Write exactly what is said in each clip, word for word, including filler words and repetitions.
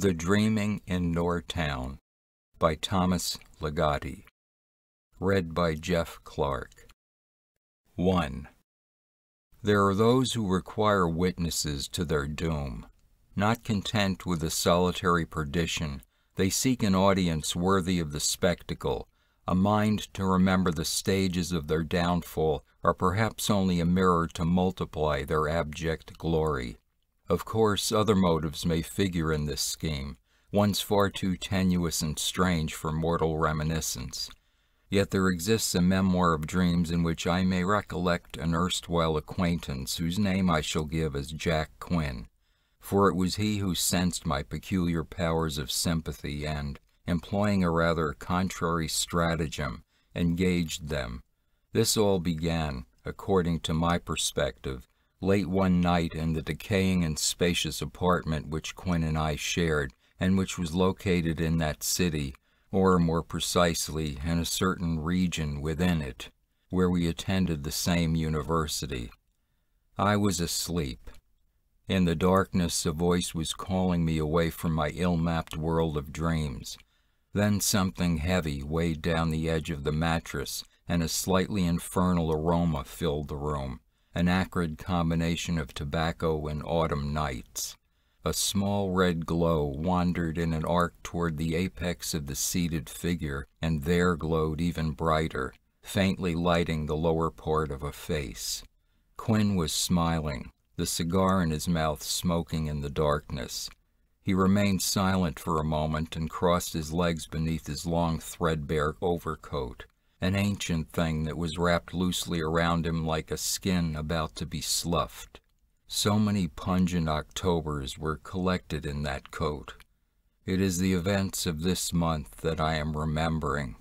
The Dreaming in Nortown by Thomas Ligotti. Read by Jeff Clark. one. There are those who require witnesses to their doom. Not content with a solitary perdition, they seek an audience worthy of the spectacle, a mind to remember the stages of their downfall, or perhaps only a mirror to multiply their abject glory. Of course, other motives may figure in this scheme, ones far too tenuous and strange for mortal reminiscence. Yet there exists a memoir of dreams in which I may recollect an erstwhile acquaintance whose name I shall give as Jack Quinn, for it was he who sensed my peculiar powers of sympathy and, employing a rather contrary stratagem, engaged them. This all began, according to my perspective, late one night in the decaying and spacious apartment which Quinn and I shared, and which was located in that city, or more precisely, in a certain region within it, where we attended the same university. I was asleep. In the darkness, a voice was calling me away from my ill-mapped world of dreams. Then something heavy weighed down the edge of the mattress, and a slightly infernal aroma filled the room, an acrid combination of tobacco and autumn nights. A small red glow wandered in an arc toward the apex of the seated figure, and there glowed even brighter, faintly lighting the lower part of a face. Quinn was smiling, the cigar in his mouth smoking in the darkness. He remained silent for a moment and crossed his legs beneath his long threadbare overcoat, an ancient thing that was wrapped loosely around him like a skin about to be sloughed. So many pungent Octobers were collected in that coat. It is the events of this month that I am remembering.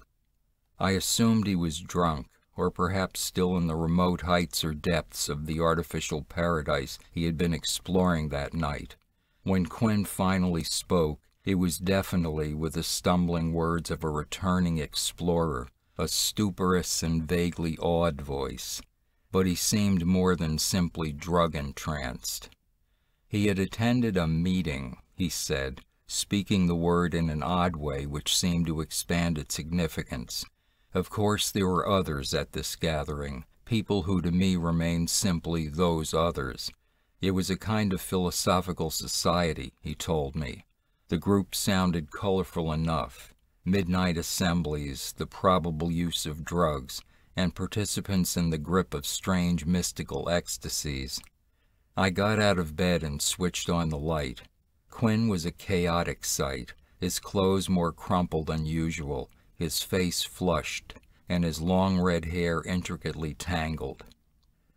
I assumed he was drunk, or perhaps still in the remote heights or depths of the artificial paradise he had been exploring that night. When Quinn finally spoke, it was definitely with the stumbling words of a returning explorer, a stuporous and vaguely awed voice. But he seemed more than simply drug-entranced. He had attended a meeting, he said, speaking the word in an odd way which seemed to expand its significance. Of course there were others at this gathering, people who to me remained simply those others. It was a kind of philosophical society, he told me. The group sounded colorful enough. Midnight assemblies, the probable use of drugs, and participants in the grip of strange mystical ecstasies. I got out of bed and switched on the light. Quinn was a chaotic sight, his clothes more crumpled than usual, his face flushed, and his long red hair intricately tangled.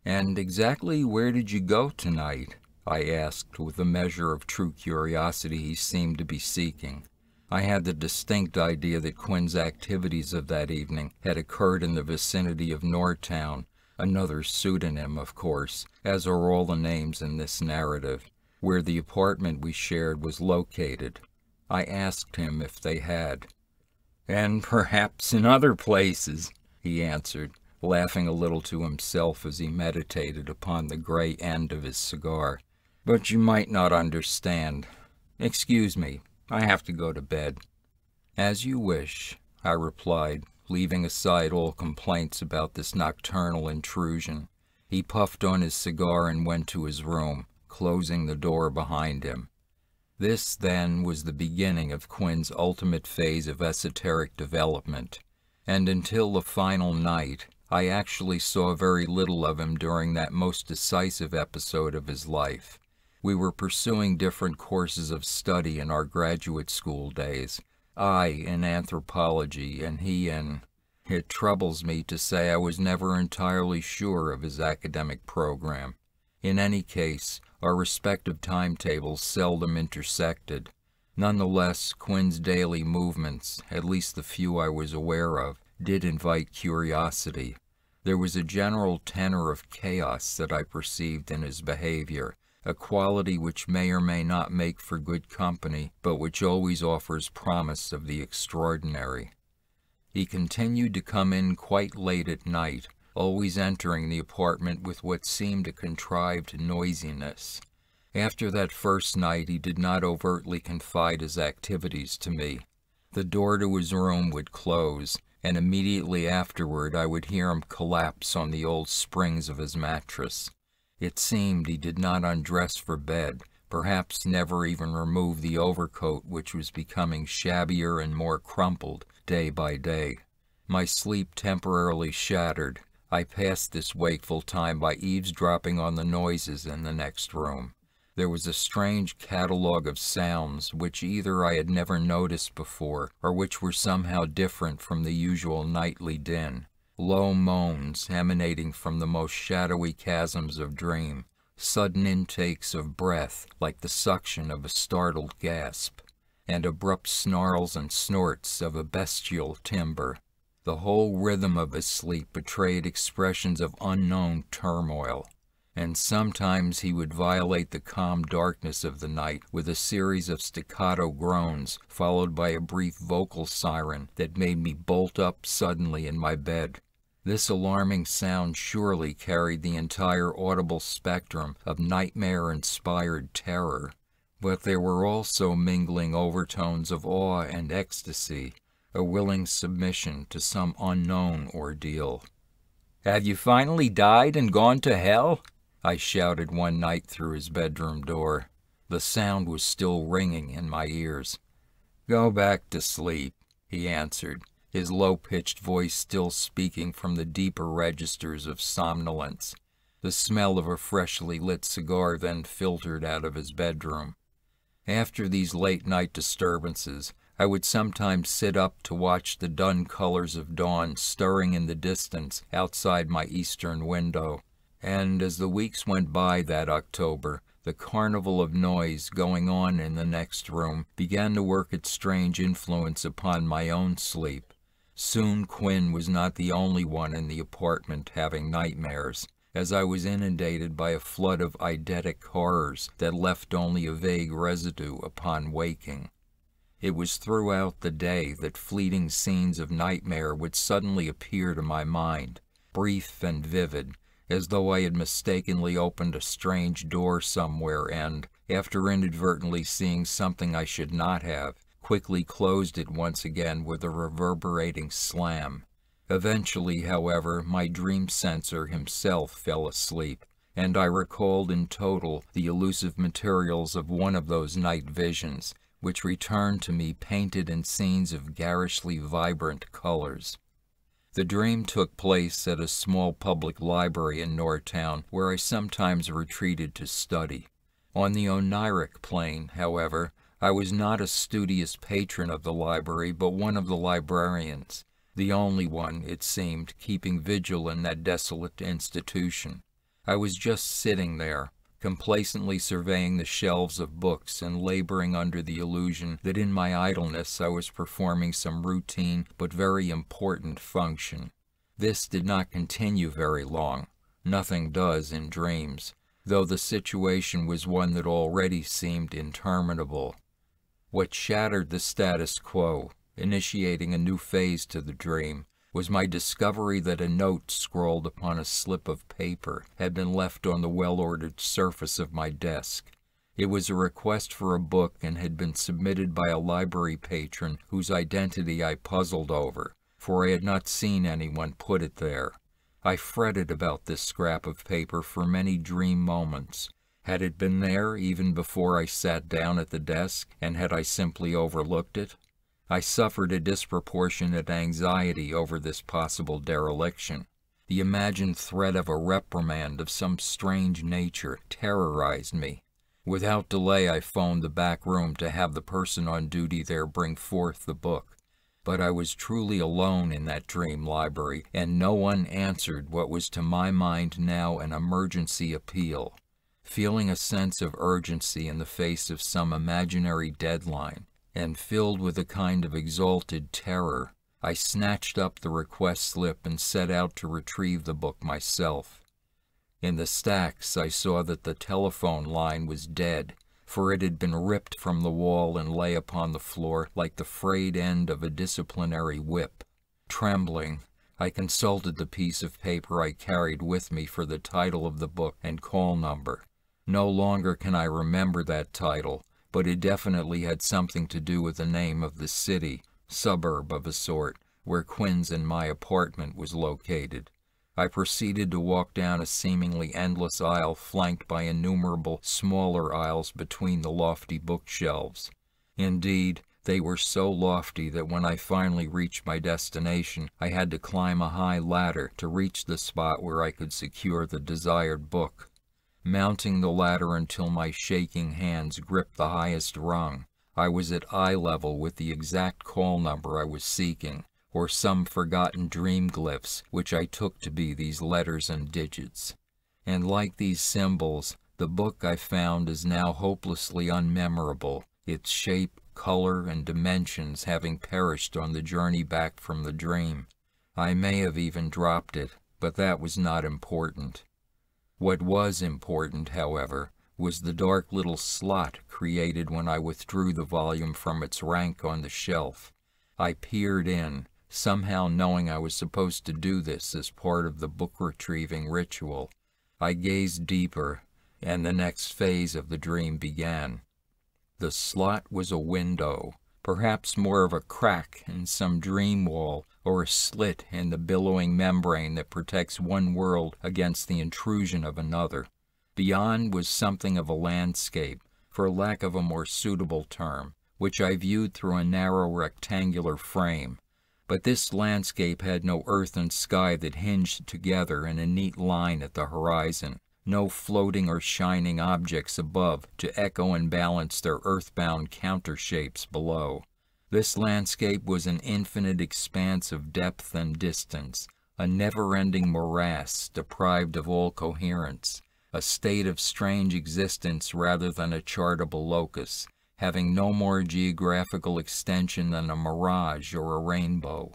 "And exactly where did you go tonight?" I asked, with the measure of true curiosity he seemed to be seeking. I had the distinct idea that Quinn's activities of that evening had occurred in the vicinity of Nortown, another pseudonym, of course, as are all the names in this narrative, where the apartment we shared was located. I asked him if they had. "And perhaps in other places," he answered, laughing a little to himself as he meditated upon the gray end of his cigar. "But you might not understand. Excuse me. I have to go to bed." "As you wish," I replied, leaving aside all complaints about this nocturnal intrusion. He puffed on his cigar and went to his room, closing the door behind him. This, then, was the beginning of Quinn's ultimate phase of esoteric development, and until the final night, I actually saw very little of him during that most decisive episode of his life. We were pursuing different courses of study in our graduate school days, I in anthropology and he in... It troubles me to say I was never entirely sure of his academic program. In any case, our respective timetables seldom intersected. Nonetheless, Quinn's daily movements, at least the few I was aware of, did invite curiosity. There was a general tenor of chaos that I perceived in his behavior, a quality which may or may not make for good company, but which always offers promise of the extraordinary. He continued to come in quite late at night, always entering the apartment with what seemed a contrived noisiness. After that first night, he did not overtly confide his activities to me. The door to his room would close, and immediately afterward I would hear him collapse on the old springs of his mattress. It seemed he did not undress for bed, perhaps never even remove the overcoat which was becoming shabbier and more crumpled day by day. My sleep temporarily shattered, I passed this wakeful time by eavesdropping on the noises in the next room. There was a strange catalogue of sounds which either I had never noticed before or which were somehow different from the usual nightly din. Low moans emanating from the most shadowy chasms of dream, sudden intakes of breath like the suction of a startled gasp, and abrupt snarls and snorts of a bestial timbre. The whole rhythm of his sleep betrayed expressions of unknown turmoil, and sometimes he would violate the calm darkness of the night with a series of staccato groans followed by a brief vocal siren that made me bolt up suddenly in my bed. This alarming sound surely carried the entire audible spectrum of nightmare-inspired terror, but there were also mingling overtones of awe and ecstasy, a willing submission to some unknown ordeal. "Have you finally died and gone to hell?" I shouted one night through his bedroom door. The sound was still ringing in my ears. "Go back to sleep," he answered, his low-pitched voice still speaking from the deeper registers of somnolence. The smell of a freshly lit cigar then filtered out of his bedroom. After these late-night disturbances, I would sometimes sit up to watch the dun colors of dawn stirring in the distance outside my eastern window. And as the weeks went by that October, the carnival of noise going on in the next room began to work its strange influence upon my own sleep. Soon Quinn was not the only one in the apartment having nightmares, as I was inundated by a flood of eidetic horrors that left only a vague residue upon waking. It was throughout the day that fleeting scenes of nightmare would suddenly appear to my mind, brief and vivid, as though I had mistakenly opened a strange door somewhere and, after inadvertently seeing something I should not have, quickly closed it once again with a reverberating slam. Eventually, however, my dream censor himself fell asleep, and I recalled in total the elusive materials of one of those night visions, which returned to me painted in scenes of garishly vibrant colors. The dream took place at a small public library in Nortown, where I sometimes retreated to study. On the Oniric plane, however, I was not a studious patron of the library, but one of the librarians, the only one, it seemed, keeping vigil in that desolate institution. I was just sitting there, complacently surveying the shelves of books and laboring under the illusion that in my idleness I was performing some routine but very important function. This did not continue very long. Nothing does in dreams, though the situation was one that already seemed interminable. What shattered the status quo, initiating a new phase to the dream, was my discovery that a note scrawled upon a slip of paper had been left on the well-ordered surface of my desk. It was a request for a book and had been submitted by a library patron whose identity I puzzled over, for I had not seen anyone put it there. I fretted about this scrap of paper for many dream moments. Had it been there even before I sat down at the desk, and had I simply overlooked it? I suffered a disproportionate anxiety over this possible dereliction. The imagined threat of a reprimand of some strange nature terrorized me. Without delay, I phoned the back room to have the person on duty there bring forth the book. But I was truly alone in that dream library, and no one answered what was to my mind now an emergency appeal. Feeling a sense of urgency in the face of some imaginary deadline, and filled with a kind of exalted terror, I snatched up the request slip and set out to retrieve the book myself. In the stacks, I saw that the telephone line was dead, for it had been ripped from the wall and lay upon the floor like the frayed end of a disciplinary whip. Trembling, I consulted the piece of paper I carried with me for the title of the book and call number. No longer can I remember that title, but it definitely had something to do with the name of the city, suburb of a sort, where Quinn's and my apartment was located. I proceeded to walk down a seemingly endless aisle flanked by innumerable smaller aisles between the lofty bookshelves. Indeed, they were so lofty that when I finally reached my destination, I had to climb a high ladder to reach the spot where I could secure the desired book. Mounting the ladder until my shaking hands gripped the highest rung, I was at eye level with the exact call number I was seeking, or some forgotten dream glyphs which I took to be these letters and digits. And like these symbols, the book I found is now hopelessly unmemorable, its shape, color, and dimensions having perished on the journey back from the dream. I may have even dropped it, but that was not important. What was important, however, was the dark little slot created when I withdrew the volume from its rank on the shelf. I peered in, somehow knowing I was supposed to do this as part of the book-retrieving ritual. I gazed deeper, and the next phase of the dream began. The slot was a window, perhaps more of a crack in some dream wall or a slit in the billowing membrane that protects one world against the intrusion of another. Beyond was something of a landscape, for lack of a more suitable term, which I viewed through a narrow rectangular frame. But this landscape had no earth and sky that hinged together in a neat line at the horizon, no floating or shining objects above to echo and balance their earthbound countershapes below. This landscape was an infinite expanse of depth and distance, a never-ending morass deprived of all coherence, a state of strange existence rather than a chartable locus, having no more geographical extension than a mirage or a rainbow.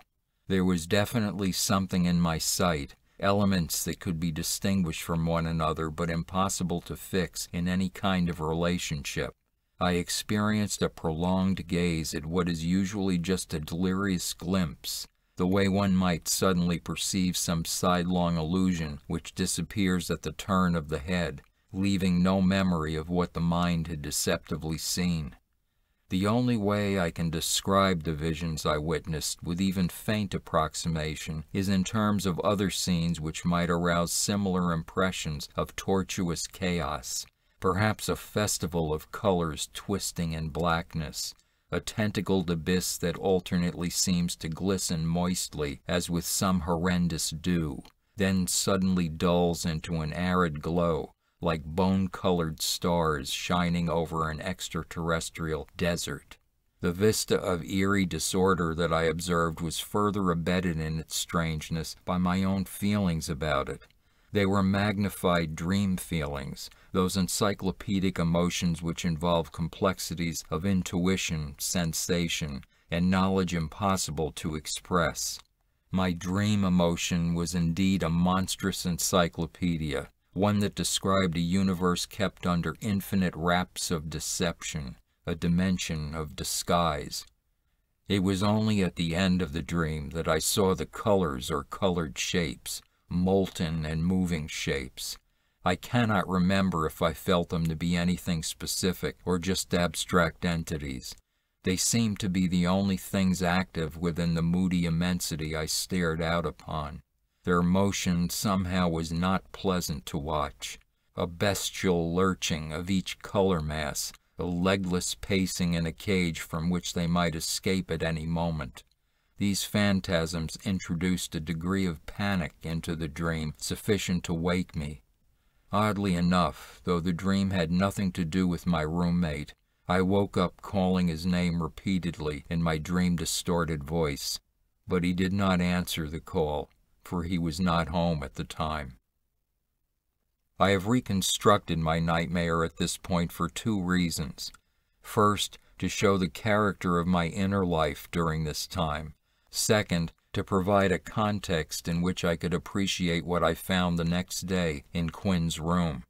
There was definitely something in my sight, elements that could be distinguished from one another but impossible to fix in any kind of relationship. I experienced a prolonged gaze at what is usually just a delirious glimpse, the way one might suddenly perceive some sidelong illusion which disappears at the turn of the head, leaving no memory of what the mind had deceptively seen. The only way I can describe the visions I witnessed with even faint approximation is in terms of other scenes which might arouse similar impressions of tortuous chaos, perhaps a festival of colors twisting in blackness, a tentacled abyss that alternately seems to glisten moistly as with some horrendous dew, then suddenly dulls into an arid glow, like bone-colored stars shining over an extraterrestrial desert. The vista of eerie disorder that I observed was further abetted in its strangeness by my own feelings about it. They were magnified dream feelings, those encyclopedic emotions which involve complexities of intuition, sensation, and knowledge impossible to express. My dream emotion was indeed a monstrous encyclopedia, one that described a universe kept under infinite wraps of deception, a dimension of disguise. It was only at the end of the dream that I saw the colors or colored shapes, molten and moving shapes. I cannot remember if I felt them to be anything specific or just abstract entities. They seemed to be the only things active within the moody immensity I stared out upon. Their motion somehow was not pleasant to watch. A bestial lurching of each color mass, a legless pacing in a cage from which they might escape at any moment. These phantasms introduced a degree of panic into the dream sufficient to wake me. Oddly enough, though the dream had nothing to do with my roommate, I woke up calling his name repeatedly in my dream-distorted voice, but he did not answer the call, for he was not home at the time. I have reconstructed my nightmare at this point for two reasons. First, to show the character of my inner life during this time. Second, to provide a context in which I could appreciate what I found the next day in Quinn's room.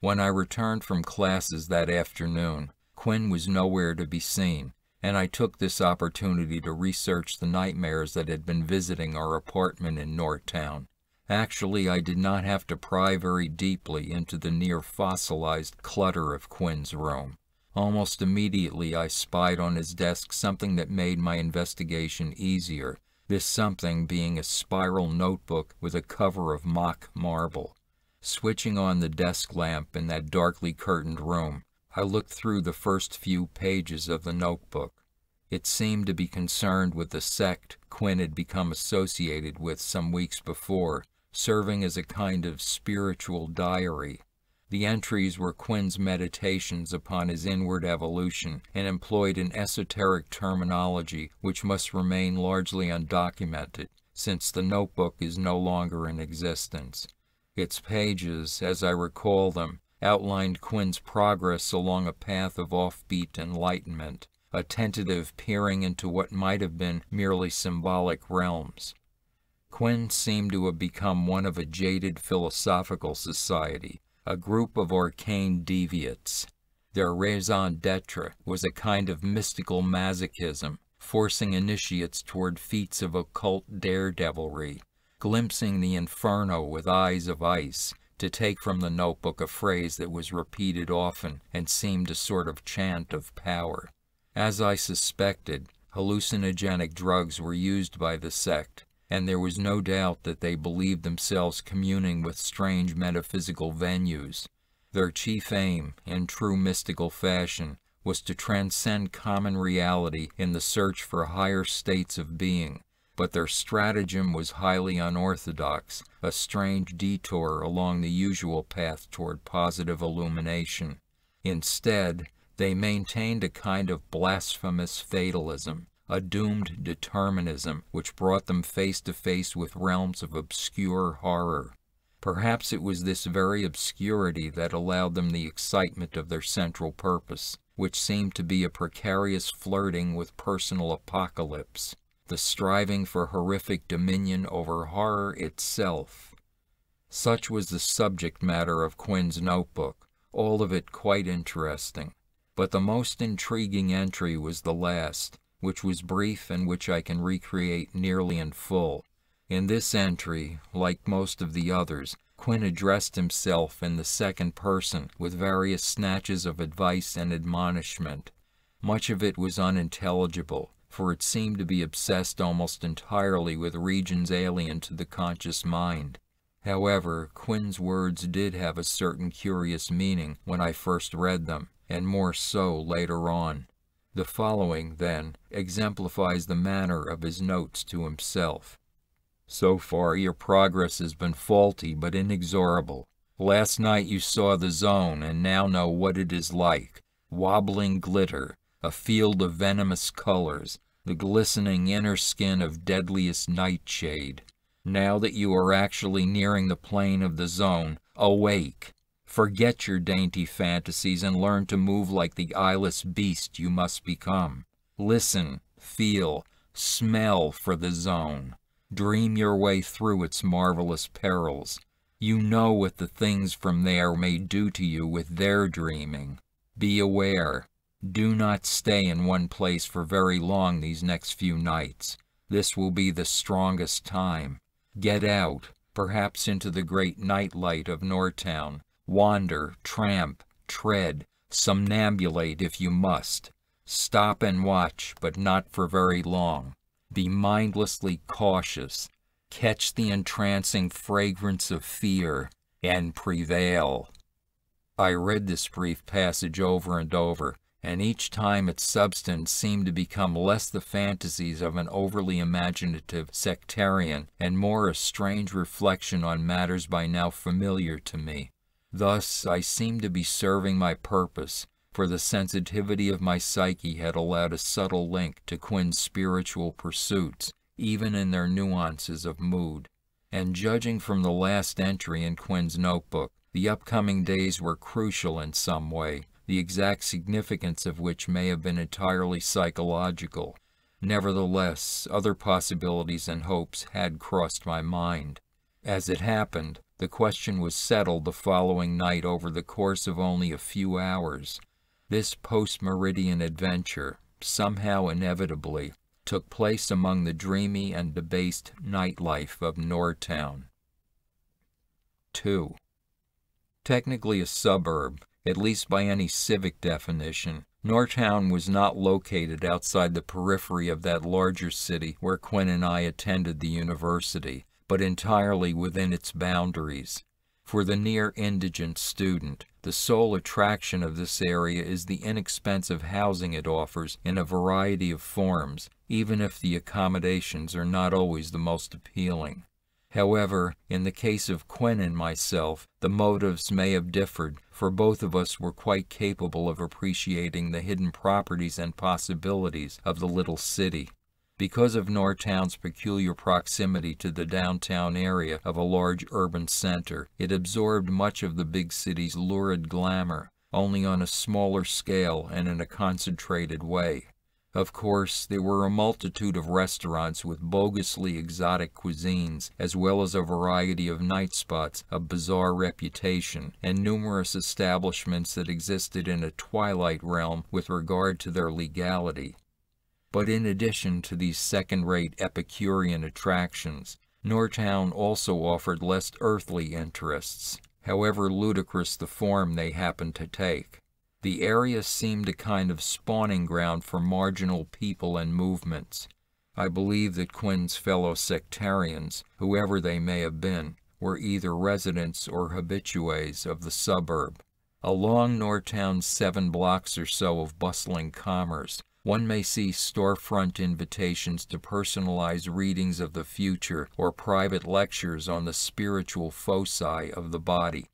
When I returned from classes that afternoon, Quinn was nowhere to be seen, and I took this opportunity to research the nightmares that had been visiting our apartment in Northtown. Actually, I did not have to pry very deeply into the near fossilized clutter of Quinn's room. Almost immediately, I spied on his desk something that made my investigation easier, this something being a spiral notebook with a cover of mock marble. Switching on the desk lamp in that darkly curtained room, I looked through the first few pages of the notebook. It seemed to be concerned with the sect Quinn had become associated with some weeks before, serving as a kind of spiritual diary. The entries were Quinn's meditations upon his inward evolution and employed an esoteric terminology which must remain largely undocumented, since the notebook is no longer in existence. Its pages, as I recall them, outlined Quinn's progress along a path of offbeat enlightenment, a tentative peering into what might have been merely symbolic realms. Quinn seemed to have become one of a jaded philosophical society, a group of arcane deviates. Their raison d'etre was a kind of mystical masochism, forcing initiates toward feats of occult daredevilry, glimpsing the inferno with eyes of ice, to take from the notebook a phrase that was repeated often and seemed a sort of chant of power. As I suspected, hallucinogenic drugs were used by the sect, and there was no doubt that they believed themselves communing with strange metaphysical venues. Their chief aim, in true mystical fashion, was to transcend common reality in the search for higher states of being, but their stratagem was highly unorthodox, a strange detour along the usual path toward positive illumination. Instead, they maintained a kind of blasphemous fatalism, a doomed determinism which brought them face to face with realms of obscure horror. Perhaps it was this very obscurity that allowed them the excitement of their central purpose, which seemed to be a precarious flirting with personal apocalypse, the striving for horrific dominion over horror itself. Such was the subject matter of Quinn's notebook, all of it quite interesting. But the most intriguing entry was the last, which was brief and which I can recreate nearly in full. In this entry, like most of the others, Quinn addressed himself in the second person with various snatches of advice and admonishment. Much of it was unintelligible, for it seemed to be obsessed almost entirely with regions alien to the conscious mind. However, Quinn's words did have a certain curious meaning when I first read them, and more so later on. The following, then, exemplifies the manner of his notes to himself. So far your progress has been faulty but inexorable. Last night you saw the zone and now know what it is like. Wobbling glitter, a field of venomous colors, the glistening inner skin of deadliest nightshade. Now that you are actually nearing the plane of the zone, awake! Forget your dainty fantasies and learn to move like the eyeless beast you must become. Listen, feel, smell for the zone. Dream your way through its marvelous perils. You know what the things from there may do to you with their dreaming. Be aware. Do not stay in one place for very long these next few nights. This will be the strongest time. Get out, perhaps into the great nightlight of Nortown. Wander, tramp, tread, somnambulate if you must. Stop and watch, but not for very long. Be mindlessly cautious. Catch the entrancing fragrance of fear and prevail. I read this brief passage over and over, and each time its substance seemed to become less the fantasies of an overly imaginative sectarian and more a strange reflection on matters by now familiar to me. Thus, I seemed to be serving my purpose, for the sensitivity of my psyche had allowed a subtle link to Quinn's spiritual pursuits, even in their nuances of mood. And judging from the last entry in Quinn's notebook, the upcoming days were crucial in some way, the exact significance of which may have been entirely psychological. Nevertheless, other possibilities and hopes had crossed my mind. As it happened, the question was settled the following night over the course of only a few hours. This post-meridian adventure, somehow inevitably, took place among the dreamy and debased nightlife of Nortown. two. Technically a suburb, at least by any civic definition, Nortown was not located outside the periphery of that larger city where Quinn and I attended the university, but entirely within its boundaries. For the near-indigent student, the sole attraction of this area is the inexpensive housing it offers in a variety of forms, even if the accommodations are not always the most appealing. However, in the case of Quinn and myself, the motives may have differed, for both of us were quite capable of appreciating the hidden properties and possibilities of the little city. Because of Nortown's peculiar proximity to the downtown area of a large urban center, it absorbed much of the big city's lurid glamour, only on a smaller scale and in a concentrated way. Of course, there were a multitude of restaurants with bogusly exotic cuisines, as well as a variety of night spots of bizarre reputation, and numerous establishments that existed in a twilight realm with regard to their legality. But in addition to these second-rate Epicurean attractions, Nortown also offered less earthly interests, however ludicrous the form they happened to take. The area seemed a kind of spawning ground for marginal people and movements. I believe that Quinn's fellow sectarians, whoever they may have been, were either residents or habitués of the suburb. Along Nortown's seven blocks or so of bustling commerce, one may see storefront invitations to personalized readings of the future or private lectures on the spiritual foci of the body.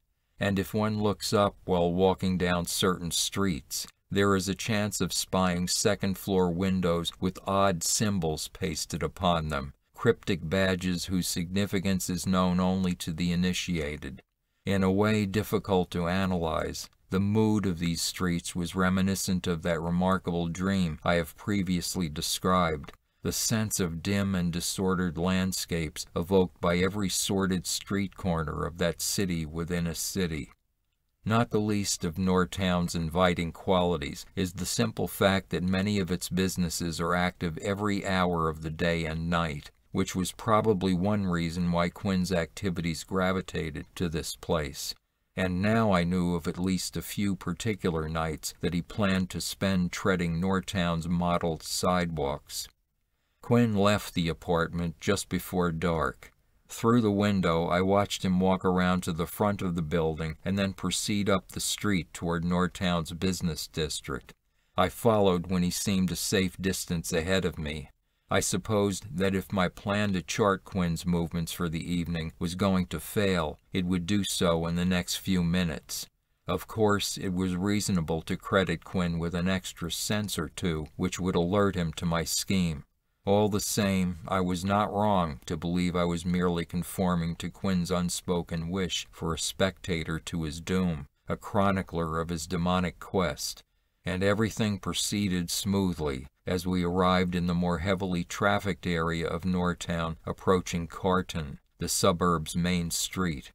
And if one looks up while walking down certain streets, there is a chance of spying second-floor windows with odd symbols pasted upon them, cryptic badges whose significance is known only to the initiated. In a way difficult to analyze, the mood of these streets was reminiscent of that remarkable dream I have previously described, the sense of dim and disordered landscapes evoked by every sordid street corner of that city within a city. Not the least of Nortown's inviting qualities is the simple fact that many of its businesses are active every hour of the day and night, which was probably one reason why Quinn's activities gravitated to this place. And now I knew of at least a few particular nights that he planned to spend treading Nortown's mottled sidewalks. Quinn left the apartment just before dark. Through the window, I watched him walk around to the front of the building and then proceed up the street toward Nortown's business district. I followed when he seemed a safe distance ahead of me. I supposed that if my plan to chart Quinn's movements for the evening was going to fail, it would do so in the next few minutes. Of course, it was reasonable to credit Quinn with an extra sense or two which would alert him to my scheme. All the same, I was not wrong to believe I was merely conforming to Quinn's unspoken wish for a spectator to his doom, a chronicler of his demonic quest. And everything proceeded smoothly as we arrived in the more heavily trafficked area of Nortown, approaching Carton, the suburb's main street.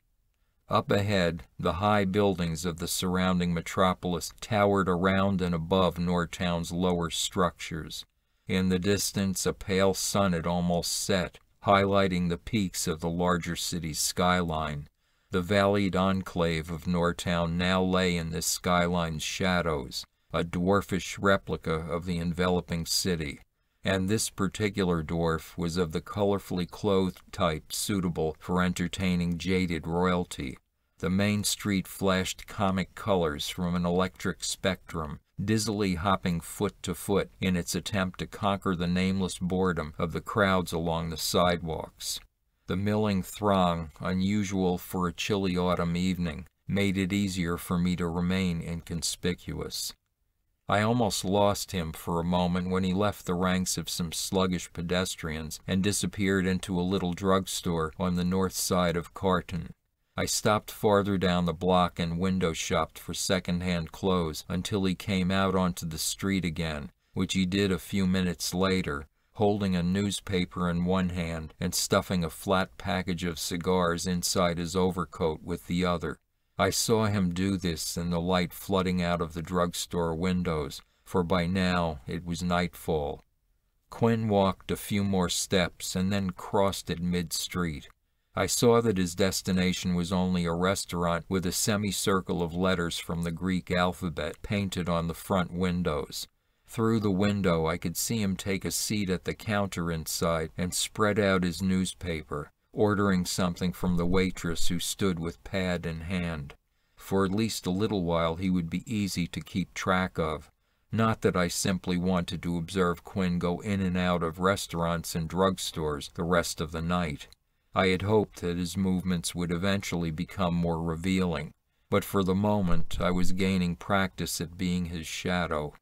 Up ahead, the high buildings of the surrounding metropolis towered around and above Nortown's lower structures. In the distance, a pale sun had almost set, highlighting the peaks of the larger city's skyline. The valleyed enclave of Nortown now lay in this skyline's shadows, a dwarfish replica of the enveloping city, and this particular dwarf was of the colorfully clothed type suitable for entertaining jaded royalty. The main street flashed comic colors from an electric spectrum, dizzily hopping foot to foot in its attempt to conquer the nameless boredom of the crowds along the sidewalks. The milling throng, unusual for a chilly autumn evening, made it easier for me to remain inconspicuous. I almost lost him for a moment when he left the ranks of some sluggish pedestrians and disappeared into a little drugstore on the north side of Carton. I stopped farther down the block and window shopped for second-hand clothes until he came out onto the street again, which he did a few minutes later, holding a newspaper in one hand and stuffing a flat package of cigars inside his overcoat with the other. I saw him do this in the light flooding out of the drugstore windows, for by now it was nightfall. Quinn walked a few more steps and then crossed at mid-street. I saw that his destination was only a restaurant with a semicircle of letters from the Greek alphabet painted on the front windows. Through the window I could see him take a seat at the counter inside and spread out his newspaper, ordering something from the waitress who stood with pad in hand. For at least a little while he would be easy to keep track of. Not that I simply wanted to observe Quinn go in and out of restaurants and drugstores the rest of the night. I had hoped that his movements would eventually become more revealing, but for the moment I was gaining practice at being his shadow.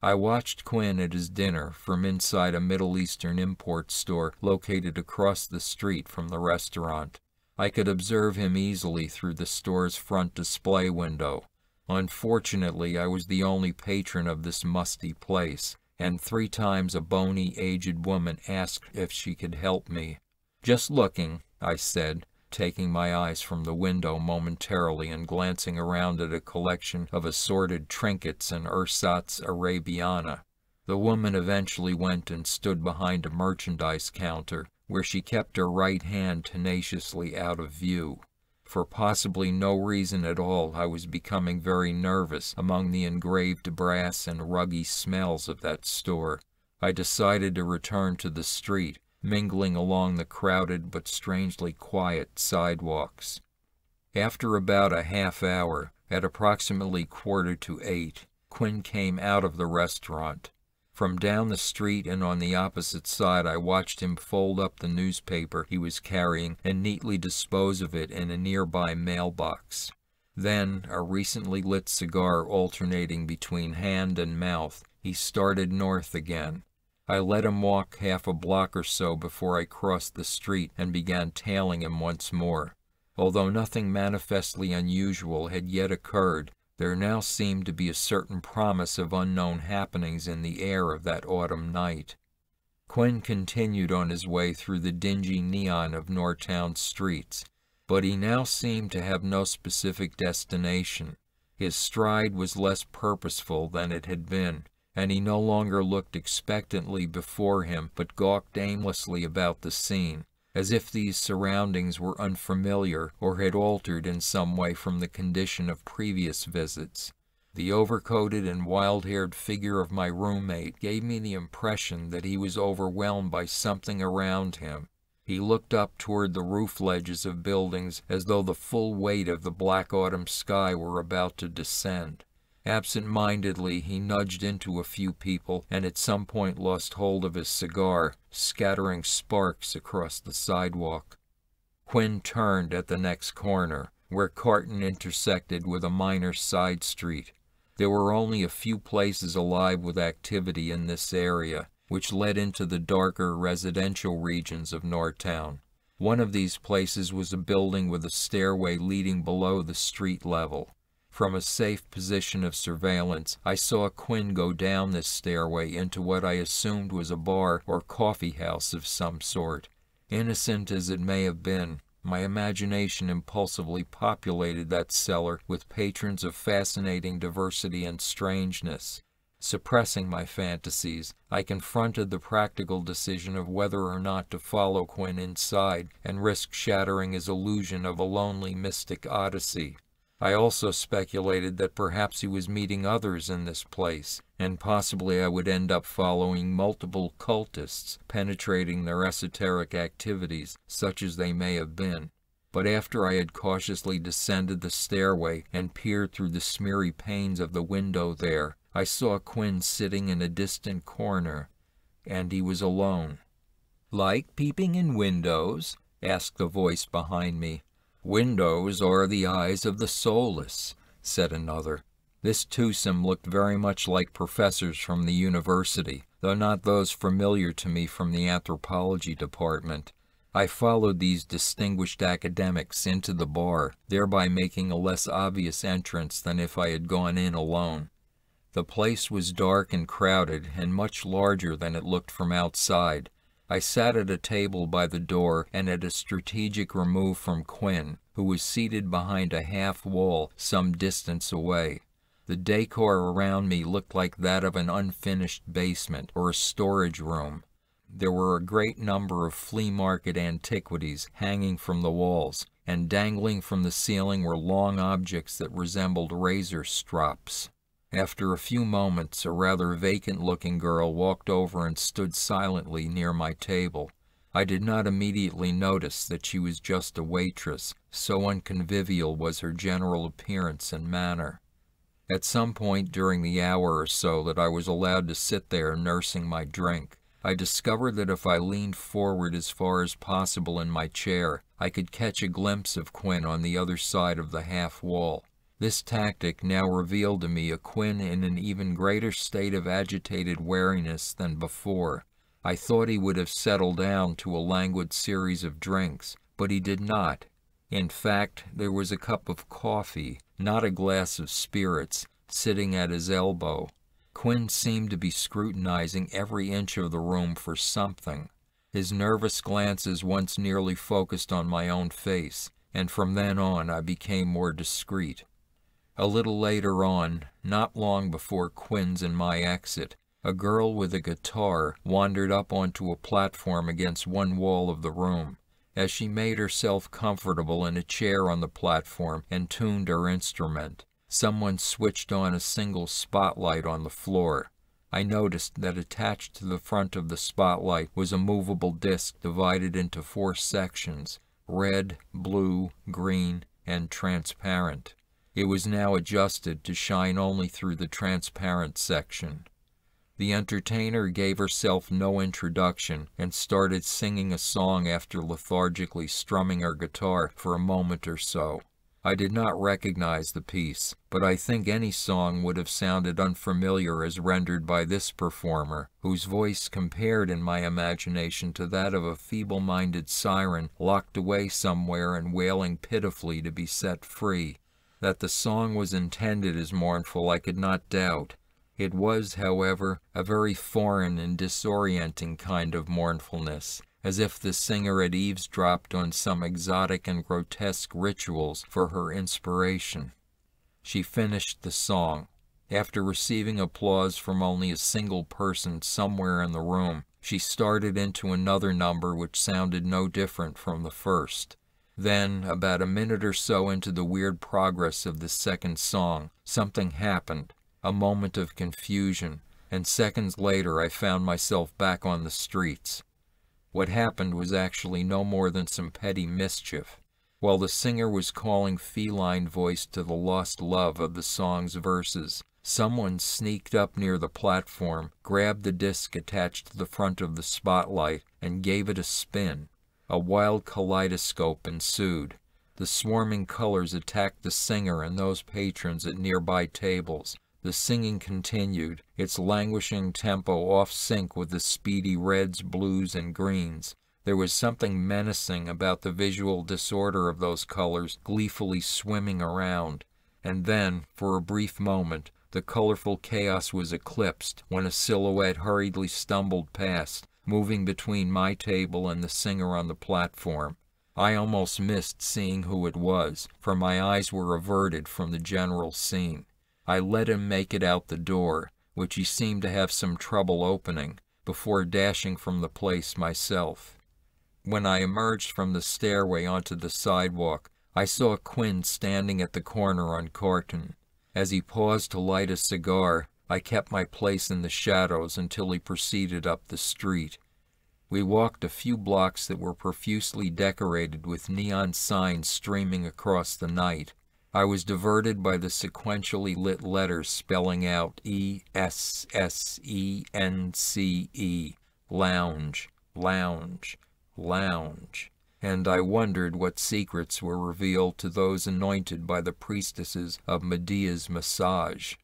I watched Quinn at his dinner from inside a Middle Eastern import store located across the street from the restaurant. I could observe him easily through the store's front display window. Unfortunately, I was the only patron of this musty place, and three times a bony, aged woman asked if she could help me. "Just looking," I said, taking my eyes from the window momentarily and glancing around at a collection of assorted trinkets and ersatz Arabiana. The woman eventually went and stood behind a merchandise counter, where she kept her right hand tenaciously out of view. For possibly no reason at all, I was becoming very nervous among the engraved brass and ruggy smells of that store. I decided to return to the street, mingling along the crowded but strangely quiet sidewalks. After about a half hour, at approximately quarter to eight, Quinn came out of the restaurant. From down the street and on the opposite side, I watched him fold up the newspaper he was carrying and neatly dispose of it in a nearby mailbox. Then, a recently lit cigar alternating between hand and mouth, he started north again. I let him walk half a block or so before I crossed the street and began tailing him once more. Although nothing manifestly unusual had yet occurred, there now seemed to be a certain promise of unknown happenings in the air of that autumn night. Quinn continued on his way through the dingy neon of Nortown streets, but he now seemed to have no specific destination. His stride was less purposeful than it had been, and he no longer looked expectantly before him but gawked aimlessly about the scene, as if these surroundings were unfamiliar or had altered in some way from the condition of previous visits. The overcoated and wild-haired figure of my roommate gave me the impression that he was overwhelmed by something around him. He looked up toward the roof ledges of buildings as though the full weight of the black autumn sky were about to descend. Absent-mindedly, he nudged into a few people and at some point lost hold of his cigar, scattering sparks across the sidewalk. Quinn turned at the next corner, where Carton intersected with a minor side street. There were only a few places alive with activity in this area, which led into the darker residential regions of Nortown. One of these places was a building with a stairway leading below the street level. From a safe position of surveillance, I saw Quinn go down this stairway into what I assumed was a bar or coffee house of some sort. Innocent as it may have been, my imagination impulsively populated that cellar with patrons of fascinating diversity and strangeness. Suppressing my fantasies, I confronted the practical decision of whether or not to follow Quinn inside and risk shattering his illusion of a lonely mystic odyssey. I also speculated that perhaps he was meeting others in this place, and possibly I would end up following multiple cultists, penetrating their esoteric activities, such as they may have been. But after I had cautiously descended the stairway and peered through the smeary panes of the window there, I saw Quinn sitting in a distant corner, and he was alone. "Like peeping in windows?" asked the voice behind me. "Windows are the eyes of the soulless," said another. This twosome looked very much like professors from the university, though not those familiar to me from the anthropology department. I followed these distinguished academics into the bar, thereby making a less obvious entrance than if I had gone in alone. The place was dark and crowded and much larger than it looked from outside. I sat at a table by the door and at a strategic remove from Quinn, who was seated behind a half-wall some distance away. The decor around me looked like that of an unfinished basement or a storage room. there were a great number of flea market antiquities hanging from the walls, and dangling from the ceiling were long objects that resembled razor strops. After a few moments, a rather vacant-looking girl walked over and stood silently near my table. I did not immediately notice that she was just a waitress, so unconvivial was her general appearance and manner. At some point during the hour or so that I was allowed to sit there nursing my drink, I discovered that if I leaned forward as far as possible in my chair, I could catch a glimpse of Quinn on the other side of the half wall. This tactic now revealed to me a Quinn in an even greater state of agitated wariness than before. I thought he would have settled down to a languid series of drinks, but he did not. In fact, there was a cup of coffee, not a glass of spirits, sitting at his elbow. Quinn seemed to be scrutinizing every inch of the room for something. His nervous glances once nearly focused on my own face, and from then on I became more discreet. A little later on, not long before Quinn's and my exit, a girl with a guitar wandered up onto a platform against one wall of the room. As she made herself comfortable in a chair on the platform and tuned her instrument, someone switched on a single spotlight on the floor. I noticed that attached to the front of the spotlight was a movable disc divided into four sections: red, blue, green, and transparent. It was now adjusted to shine only through the transparent section. The entertainer gave herself no introduction and started singing a song after lethargically strumming her guitar for a moment or so. I did not recognize the piece, but I think any song would have sounded unfamiliar as rendered by this performer, whose voice compared in my imagination to that of a feeble-minded siren locked away somewhere and wailing pitifully to be set free. That the song was intended as mournful I could not doubt. It was, however, a very foreign and disorienting kind of mournfulness, as if the singer had eavesdropped on some exotic and grotesque rituals for her inspiration. She finished the song. After receiving applause from only a single person somewhere in the room, she started into another number which sounded no different from the first. Then, about a minute or so into the weird progress of the second song, something happened. A moment of confusion, and seconds later I found myself back on the streets. What happened was actually no more than some petty mischief. While the singer was calling feline voice to the lost love of the song's verses, someone sneaked up near the platform, grabbed the disc attached to the front of the spotlight, and gave it a spin. A wild kaleidoscope ensued. The swarming colors attacked the singer and those patrons at nearby tables. The singing continued, its languishing tempo off-sync with the speedy reds, blues, and greens. There was something menacing about the visual disorder of those colors gleefully swimming around. And then, for a brief moment, the colorful chaos was eclipsed when a silhouette hurriedly stumbled past, moving between my table and the singer on the platform. I almost missed seeing who it was, for my eyes were averted from the general scene. I let him make it out the door, which he seemed to have some trouble opening, before dashing from the place myself. When I emerged from the stairway onto the sidewalk, I saw Quinn standing at the corner on Carton. As he paused to light a cigar, I kept my place in the shadows until he proceeded up the street. We walked a few blocks that were profusely decorated with neon signs streaming across the night. I was diverted by the sequentially lit letters spelling out E S S E N C E, lounge, lounge, lounge, and I wondered what secrets were revealed to those anointed by the priestesses of Medea's massage.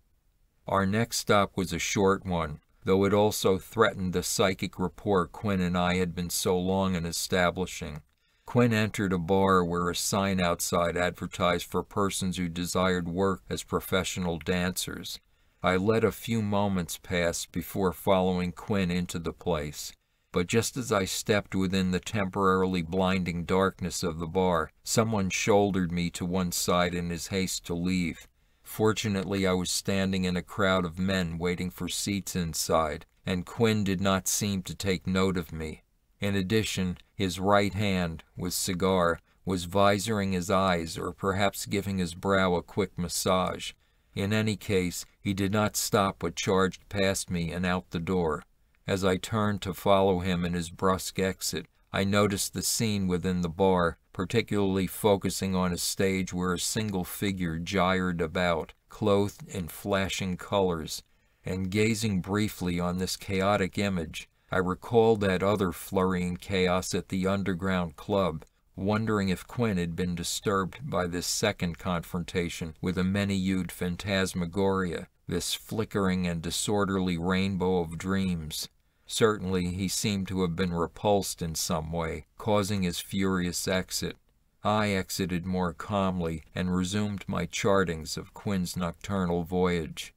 Our next stop was a short one, though it also threatened the psychic rapport Quinn and I had been so long in establishing. Quinn entered a bar where a sign outside advertised for persons who desired work as professional dancers. I let a few moments pass before following Quinn into the place, but just as I stepped within the temporarily blinding darkness of the bar, someone shouldered me to one side in his haste to leave. Fortunately, I was standing in a crowd of men waiting for seats inside, and Quinn did not seem to take note of me. In addition, his right hand, with cigar, was visoring his eyes or perhaps giving his brow a quick massage. In any case, he did not stop but charged past me and out the door. As I turned to follow him in his brusque exit, I noticed the scene within the bar, particularly focusing on a stage where a single figure gyred about, clothed in flashing colors, and gazing briefly on this chaotic image, I recalled that other flurrying chaos at the underground club, wondering if Quinn had been disturbed by this second confrontation with a many-hued phantasmagoria, this flickering and disorderly rainbow of dreams. Certainly he seemed to have been repulsed in some way, causing his furious exit. I exited more calmly and resumed my chartings of Quinn's nocturnal voyage.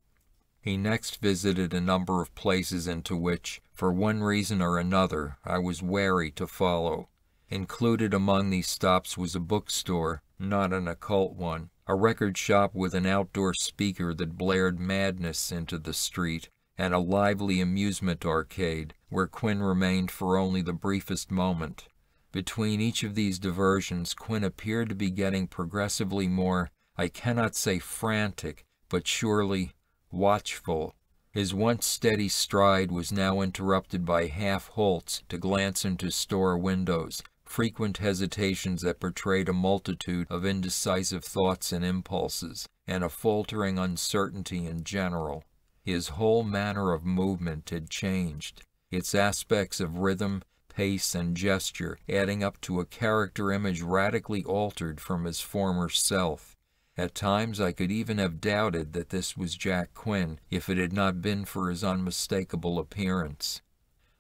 He next visited a number of places into which, for one reason or another, I was wary to follow. Included among these stops was a bookstore, not an occult one, a record shop with an outdoor speaker that blared madness into the street, and a lively amusement arcade where Quinn remained for only the briefest moment. Between each of these diversions, Quinn appeared to be getting progressively more, I cannot say frantic, but surely watchful. His once steady stride was now interrupted by half halts to glance into store windows, frequent hesitations that betrayed a multitude of indecisive thoughts and impulses, and a faltering uncertainty in general. His whole manner of movement had changed, its aspects of rhythm, pace and gesture adding up to a character image radically altered from his former self. At times I could even have doubted that this was Jack Quinn if it had not been for his unmistakable appearance.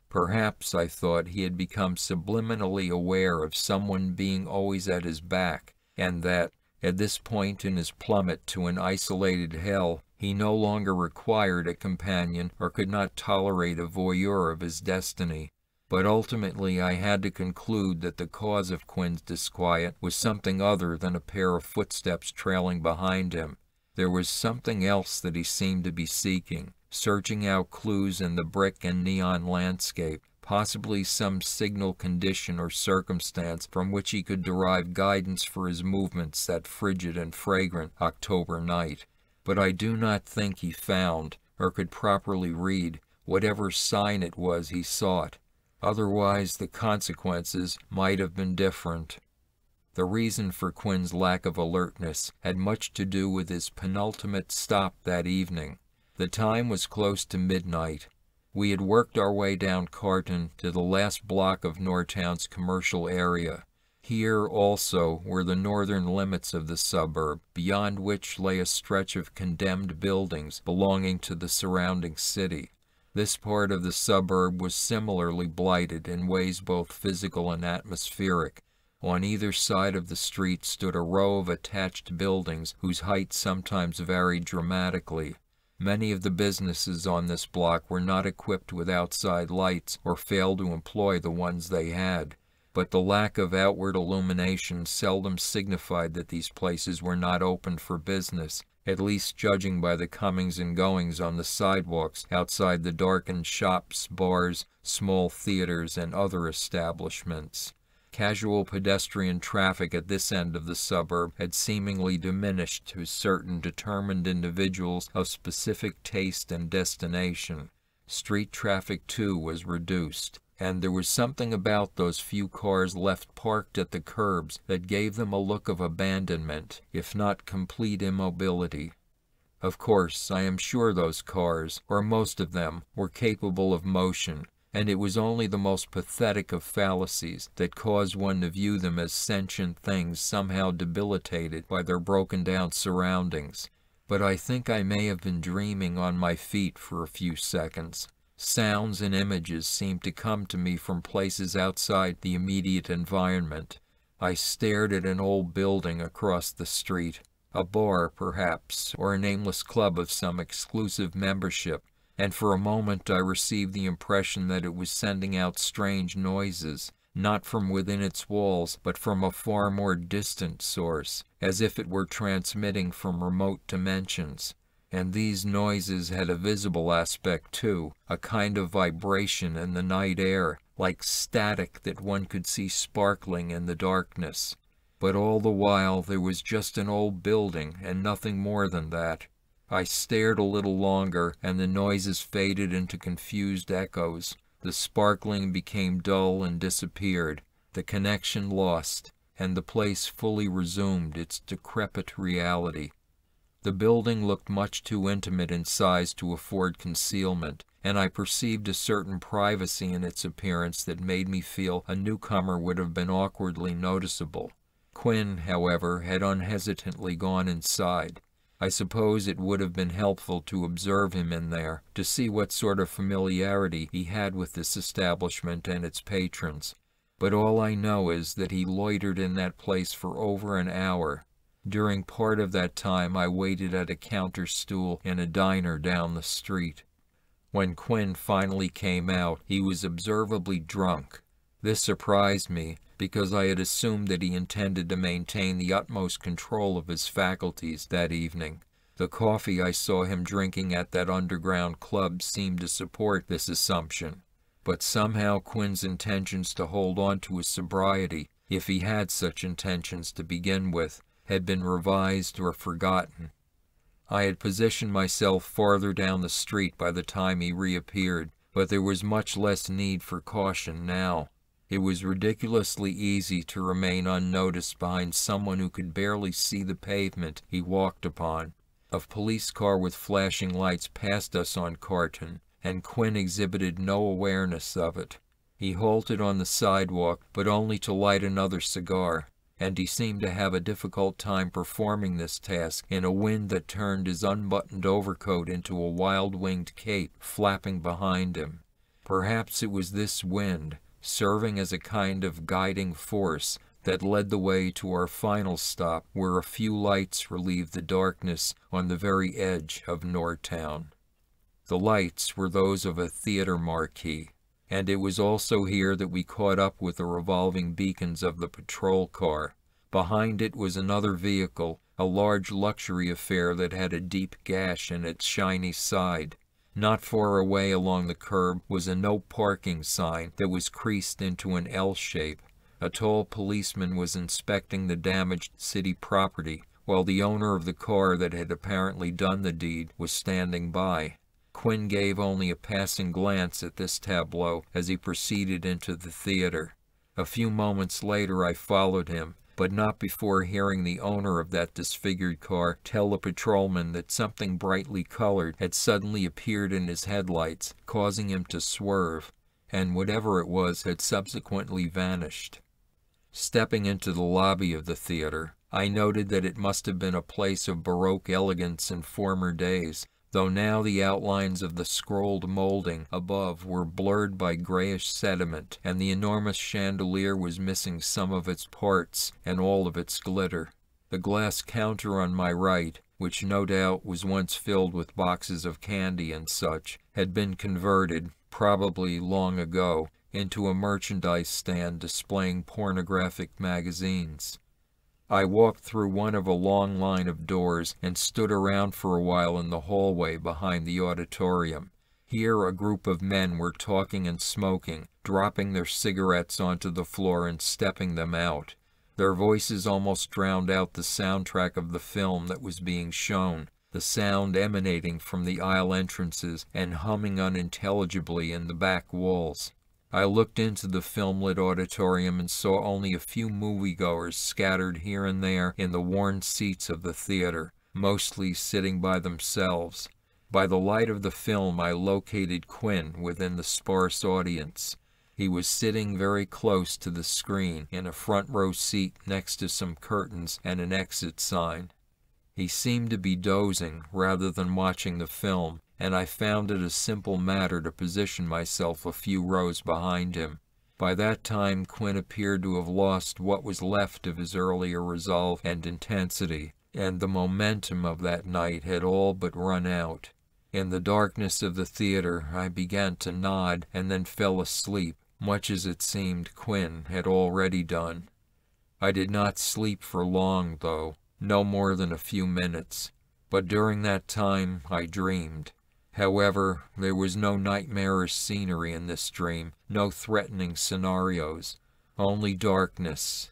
Perhaps, I thought, he had become subliminally aware of someone being always at his back, and that, at this point in his plummet to an isolated hell, he no longer required a companion or could not tolerate a voyeur of his destiny. But ultimately I had to conclude that the cause of Quinn's disquiet was something other than a pair of footsteps trailing behind him. There was something else that he seemed to be seeking, searching out clues in the brick and neon landscape, possibly some signal condition or circumstance from which he could derive guidance for his movements that frigid and fragrant October night. But I do not think he found, or could properly read, whatever sign it was he sought. Otherwise, the consequences might have been different. The reason for Quinn's lack of alertness had much to do with his penultimate stop that evening. The time was close to midnight. We had worked our way down Carton to the last block of Northtown's commercial area. Here, also, were the northern limits of the suburb, beyond which lay a stretch of condemned buildings belonging to the surrounding city. This part of the suburb was similarly blighted in ways both physical and atmospheric. On either side of the street stood a row of attached buildings whose height sometimes varied dramatically. Many of the businesses on this block were not equipped with outside lights or failed to employ the ones they had, but the lack of outward illumination seldom signified that these places were not open for business, at least judging by the comings and goings on the sidewalks outside the darkened shops, bars, small theaters, and other establishments. Casual pedestrian traffic at this end of the suburb had seemingly diminished to certain determined individuals of specific taste and destination. Street traffic, too, was reduced, and there was something about those few cars left parked at the curbs that gave them a look of abandonment, if not complete immobility. Of course, I am sure those cars, or most of them, were capable of motion, and it was only the most pathetic of fallacies that caused one to view them as sentient things somehow debilitated by their broken-down surroundings. But I think I may have been dreaming on my feet for a few seconds. Sounds and images seemed to come to me from places outside the immediate environment. I stared at an old building across the street, a bar perhaps, or a nameless club of some exclusive membership, and for a moment I received the impression that it was sending out strange noises, not from within its walls, but from a far more distant source, as if it were transmitting from remote dimensions. and these noises had a visible aspect too, a kind of vibration in the night air, like static that one could see sparkling in the darkness. But all the while there was just an old building and nothing more than that. I stared a little longer, and the noises faded into confused echoes. The sparkling became dull and disappeared, the connection lost, and the place fully resumed its decrepit reality. The building looked much too intimate in size to afford concealment, and I perceived a certain privacy in its appearance that made me feel a newcomer would have been awkwardly noticeable. Quinn, however, had unhesitantly gone inside. I suppose it would have been helpful to observe him in there, to see what sort of familiarity he had with this establishment and its patrons. But all I know is that he loitered in that place for over an hour. During part of that time I waited at a counter stool in a diner down the street. When Quinn finally came out, he was observably drunk. This surprised me, because I had assumed that he intended to maintain the utmost control of his faculties that evening. The coffee I saw him drinking at that underground club seemed to support this assumption. But somehow Quinn's intentions to hold on to his sobriety, if he had such intentions to begin with, had been revised or forgotten. I had positioned myself farther down the street by the time he reappeared, but there was much less need for caution now. It was ridiculously easy to remain unnoticed behind someone who could barely see the pavement he walked upon. A police car with flashing lights passed us on Carton, and Quinn exhibited no awareness of it. He halted on the sidewalk, but only to light another cigar, and he seemed to have a difficult time performing this task in a wind that turned his unbuttoned overcoat into a wild-winged cape flapping behind him. Perhaps it was this wind, serving as a kind of guiding force, that led the way to our final stop, where a few lights relieved the darkness on the very edge of Nortown. The lights were those of a theater marquee, and it was also here that we caught up with the revolving beacons of the patrol car. Behind it was another vehicle, a large luxury affair that had a deep gash in its shiny side. Not far away along the curb was a no parking sign that was creased into an L shape. A tall policeman was inspecting the damaged city property, while the owner of the car that had apparently done the deed was standing by. Quinn gave only a passing glance at this tableau as he proceeded into the theater. A few moments later I followed him, but not before hearing the owner of that disfigured car tell the patrolman that something brightly colored had suddenly appeared in his headlights, causing him to swerve, and whatever it was had subsequently vanished. Stepping into the lobby of the theater, I noted that it must have been a place of Baroque elegance in former days, though now the outlines of the scrolled molding above were blurred by grayish sediment, and the enormous chandelier was missing some of its parts and all of its glitter. The glass counter on my right, which no doubt was once filled with boxes of candy and such, had been converted, probably long ago, into a merchandise stand displaying pornographic magazines. I walked through one of a long line of doors and stood around for a while in the hallway behind the auditorium. Here a group of men were talking and smoking, dropping their cigarettes onto the floor and stepping them out. Their voices almost drowned out the soundtrack of the film that was being shown, the sound emanating from the aisle entrances and humming unintelligibly in the back walls. I looked into the film-lit auditorium and saw only a few moviegoers scattered here and there in the worn seats of the theater, mostly sitting by themselves. By the light of the film I located Quinn within the sparse audience. He was sitting very close to the screen in a front-row seat next to some curtains and an exit sign. He seemed to be dozing rather than watching the film, and I found it a simple matter to position myself a few rows behind him. By that time Quinn appeared to have lost what was left of his earlier resolve and intensity, and the momentum of that night had all but run out. In the darkness of the theater I began to nod and then fell asleep, much as it seemed Quinn had already done. I did not sleep for long, though, no more than a few minutes. but during that time I dreamed. However, there was no nightmarish scenery in this dream, no threatening scenarios, only darkness,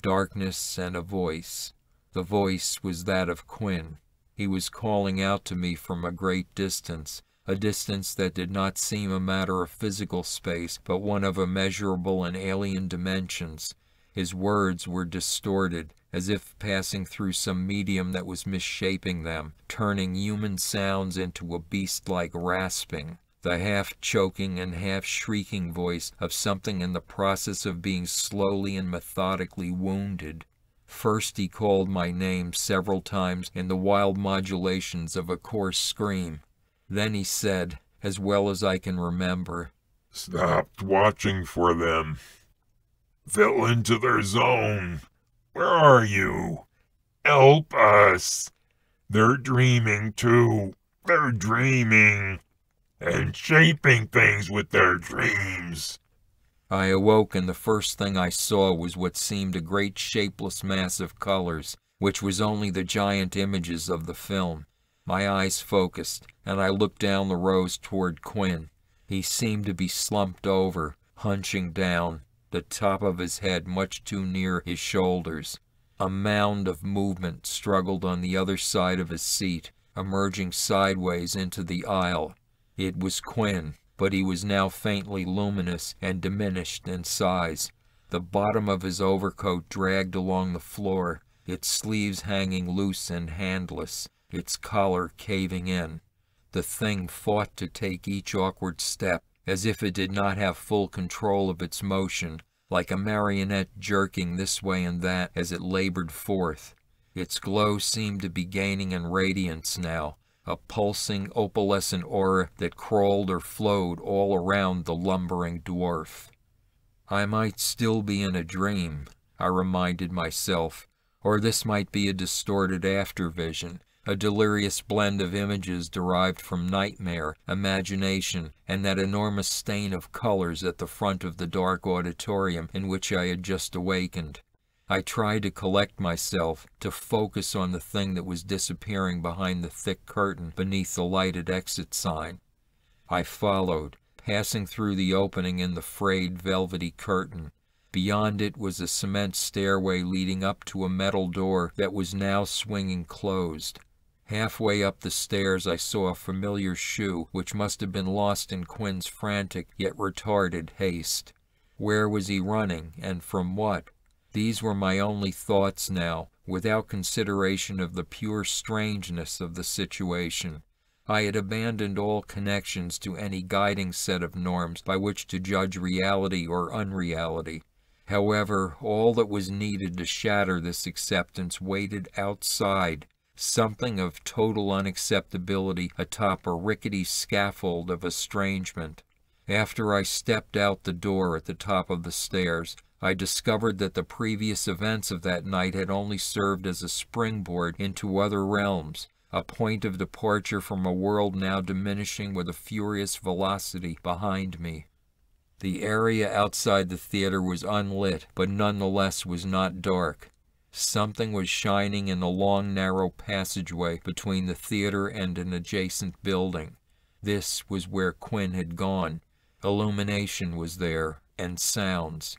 darkness and a voice. The voice was that of Quinn. He was calling out to me from a great distance, a distance that did not seem a matter of physical space, but one of immeasurable and alien dimensions. His words were distorted, as if passing through some medium that was misshaping them, turning human sounds into a beast-like rasping, the half-choking and half-shrieking voice of something in the process of being slowly and methodically wounded. First he called my name several times in the wild modulations of a coarse scream. Then he said, as well as I can remember, "Stopped watching for them. Fell into their zone. Where are you? Help us. They're dreaming too. They're dreaming. And shaping things with their dreams." I awoke, and the first thing I saw was what seemed a great shapeless mass of colors, which was only the giant images of the film. My eyes focused, and I looked down the rows toward Quinn. He seemed to be slumped over, hunching down, the top of his head much too near his shoulders. A mound of movement struggled on the other side of his seat, emerging sideways into the aisle. It was Quinn, but he was now faintly luminous and diminished in size. The bottom of his overcoat dragged along the floor, its sleeves hanging loose and handless, its collar caving in. The thing fought to take each awkward step, as if it did not have full control of its motion, like a marionette jerking this way and that as it labored forth. Its glow seemed to be gaining in radiance now, a pulsing, opalescent aura that crawled or flowed all around the lumbering dwarf. I might still be in a dream, I reminded myself, or this might be a distorted aftervision, a delirious blend of images derived from nightmare, imagination, and that enormous stain of colors at the front of the dark auditorium in which I had just awakened. I tried to collect myself, to focus on the thing that was disappearing behind the thick curtain beneath the lighted exit sign. I followed, passing through the opening in the frayed velvety curtain. Beyond it was a cement stairway leading up to a metal door that was now swinging closed. Halfway up the stairs I saw a familiar shoe which must have been lost in Quinn's frantic yet retarded haste. Where was he running, and from what? These were my only thoughts now, without consideration of the pure strangeness of the situation. I had abandoned all connections to any guiding set of norms by which to judge reality or unreality. However, all that was needed to shatter this acceptance waited outside, something of total unacceptability atop a rickety scaffold of estrangement. After I stepped out the door at the top of the stairs, I discovered that the previous events of that night had only served as a springboard into other realms, a point of departure from a world now diminishing with a furious velocity behind me. The area outside the theater was unlit, but nonetheless was not dark. Something was shining in the long, narrow passageway between the theater and an adjacent building. This was where Quinn had gone. Illumination was there, and sounds.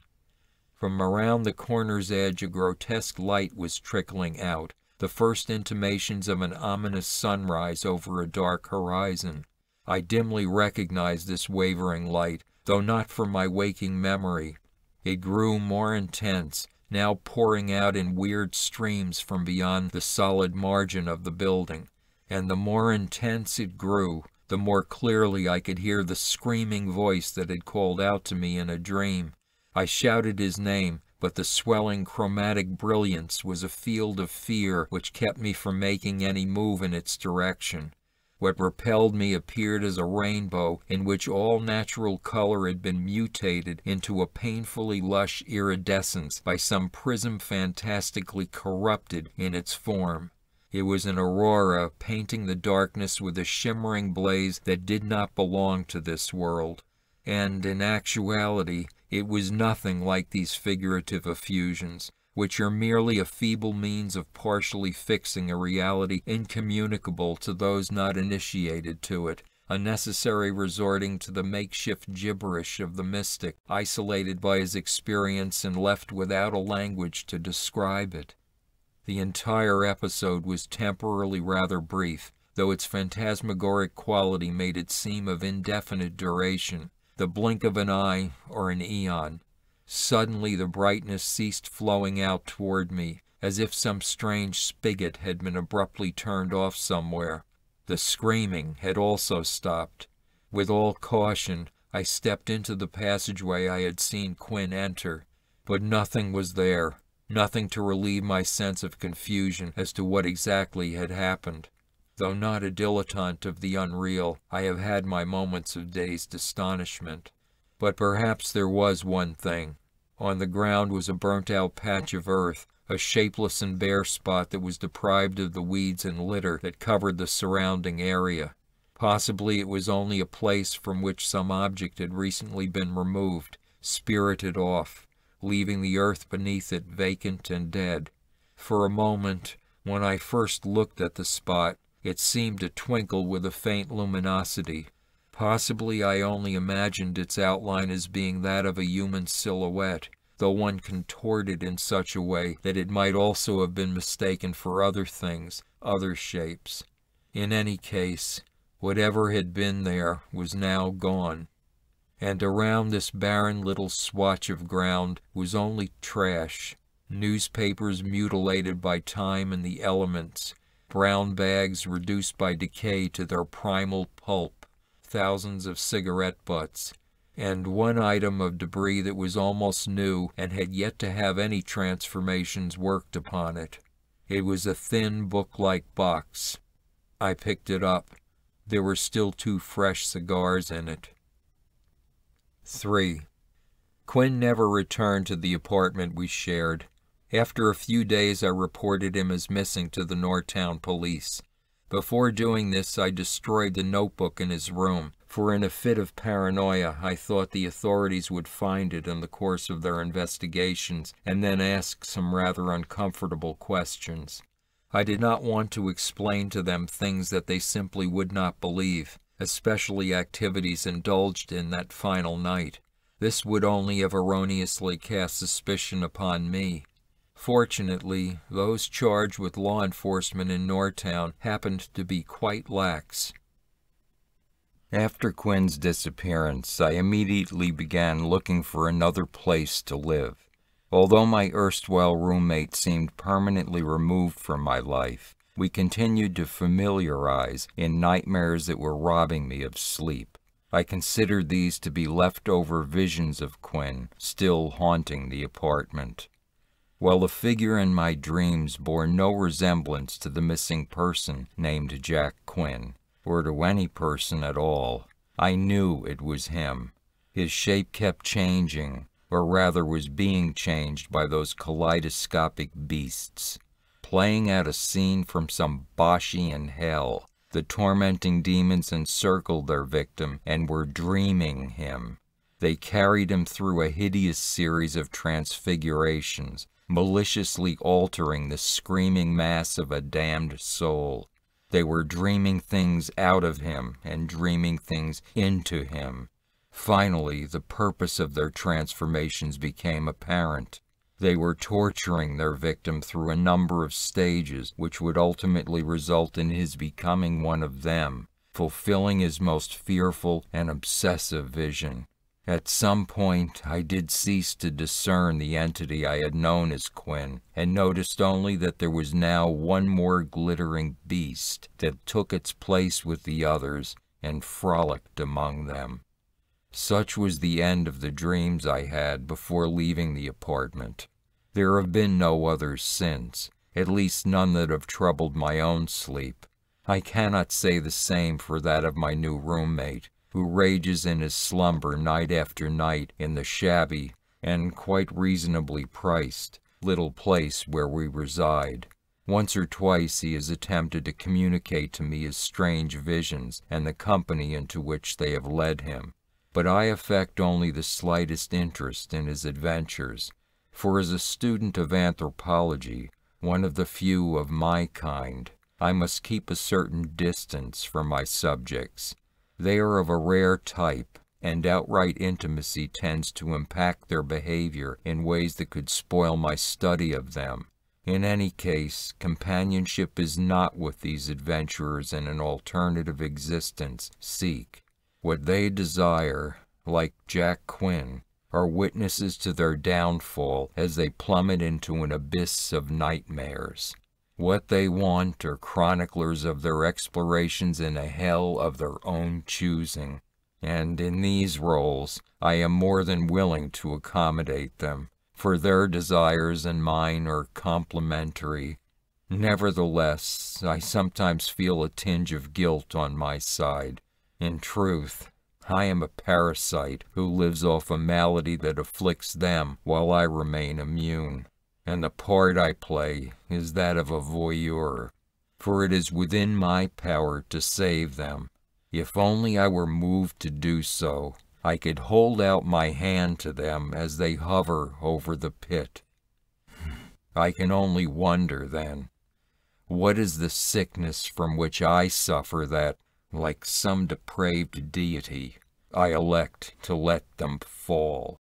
From around the corner's edge a grotesque light was trickling out, the first intimations of an ominous sunrise over a dark horizon. I dimly recognized this wavering light, though not from my waking memory. It grew more intense, now pouring out in weird streams from beyond the solid margin of the building. And the more intense it grew, the more clearly I could hear the screaming voice that had called out to me in a dream. I shouted his name, but the swelling chromatic brilliance was a field of fear which kept me from making any move in its direction. What repelled me appeared as a rainbow in which all natural color had been mutated into a painfully lush iridescence by some prism fantastically corrupted in its form. It was an aurora painting the darkness with a shimmering blaze that did not belong to this world, and in actuality, it was nothing like these figurative effusions, which are merely a feeble means of partially fixing a reality incommunicable to those not initiated to it, a necessary resorting to the makeshift gibberish of the mystic, isolated by his experience and left without a language to describe it. The entire episode was temporally rather brief, though its phantasmagoric quality made it seem of indefinite duration, the blink of an eye or an eon. Suddenly the brightness ceased flowing out toward me, as if some strange spigot had been abruptly turned off somewhere. The screaming had also stopped. With all caution, I stepped into the passageway I had seen Quinn enter, but nothing was there, nothing to relieve my sense of confusion as to what exactly had happened. Though not a dilettante of the unreal, I have had my moments of dazed astonishment. But perhaps there was one thing. On the ground was a burnt-out patch of earth, a shapeless and bare spot that was deprived of the weeds and litter that covered the surrounding area. Possibly it was only a place from which some object had recently been removed, spirited off, leaving the earth beneath it vacant and dead. For a moment, when I first looked at the spot, it seemed to twinkle with a faint luminosity. Possibly I only imagined its outline as being that of a human silhouette, though one contorted in such a way that it might also have been mistaken for other things, other shapes. In any case, whatever had been there was now gone, and around this barren little swatch of ground was only trash, newspapers mutilated by time and the elements, brown bags reduced by decay to their primal pulp, thousands of cigarette butts, and one item of debris that was almost new and had yet to have any transformations worked upon it. It was a thin book-like box. I picked it up. There were still two fresh cigars in it. Three. Quinn never returned to the apartment we shared. After a few days I reported him as missing to the Northtown police. Before doing this, I destroyed the notebook in his room, for in a fit of paranoia I thought the authorities would find it in the course of their investigations and then ask some rather uncomfortable questions. I did not want to explain to them things that they simply would not believe, especially activities indulged in that final night. This would only have erroneously cast suspicion upon me. Fortunately, those charged with law enforcement in Northtown happened to be quite lax. After Quinn's disappearance, I immediately began looking for another place to live. Although my erstwhile roommate seemed permanently removed from my life, we continued to familiarize in nightmares that were robbing me of sleep. I considered these to be leftover visions of Quinn still haunting the apartment. While the figure in my dreams bore no resemblance to the missing person named Jack Quinn, or to any person at all, I knew it was him. His shape kept changing, or rather was being changed by those kaleidoscopic beasts, playing out a scene from some Boschian hell. The tormenting demons encircled their victim and were dreaming him. They carried him through a hideous series of transfigurations, maliciously altering the screaming mass of a damned soul. They were dreaming things out of him and dreaming things into him. Finally, the purpose of their transformations became apparent. They were torturing their victim through a number of stages which would ultimately result in his becoming one of them, fulfilling his most fearful and obsessive vision. At some point, I did cease to discern the entity I had known as Quinn, and noticed only that there was now one more glittering beast that took its place with the others and frolicked among them. Such was the end of the dreams I had before leaving the apartment. There have been no others since, at least none that have troubled my own sleep. I cannot say the same for that of my new roommate, who rages in his slumber night after night in the shabby, and quite reasonably priced, little place where we reside. Once or twice he has attempted to communicate to me his strange visions and the company into which they have led him, but I affect only the slightest interest in his adventures. for as a student of anthropology, one of the few of my kind, I must keep a certain distance from my subjects. They are of a rare type, and outright intimacy tends to impact their behavior in ways that could spoil my study of them. In any case, companionship is not what these adventurers in an alternative existence seek. What they desire, like Jack Quinn, are witnesses to their downfall as they plummet into an abyss of nightmares. What they want are chroniclers of their explorations in a hell of their own choosing, and in these roles I am more than willing to accommodate them, for their desires and mine are complementary. Nevertheless, I sometimes feel a tinge of guilt on my side. In truth, I am a parasite who lives off a malady that afflicts them while I remain immune. And the part I play is that of a voyeur, for it is within my power to save them. If only I were moved to do so, I could hold out my hand to them as they hover over the pit. I can only wonder, then, what is the sickness from which I suffer that, like some depraved deity, I elect to let them fall?